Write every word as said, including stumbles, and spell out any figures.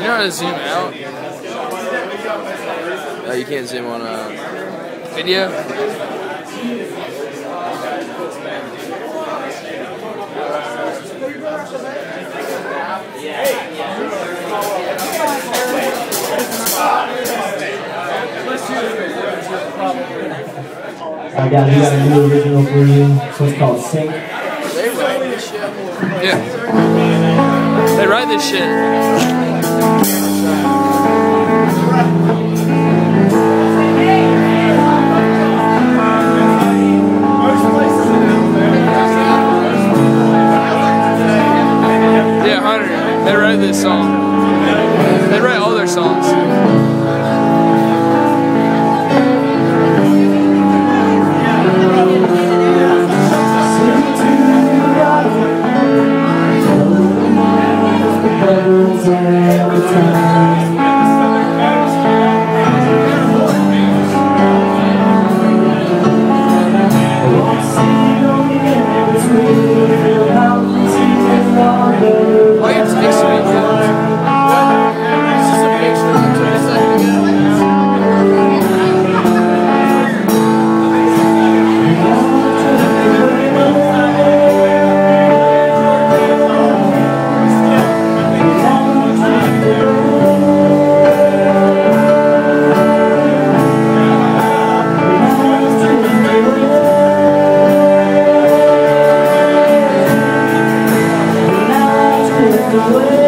You know how to zoom out? No, you can't zoom on a video. I got we got a new original for you. So it's called Sync. They write this shit. Yeah. They write this shit. They write this song. They write all their songs. What?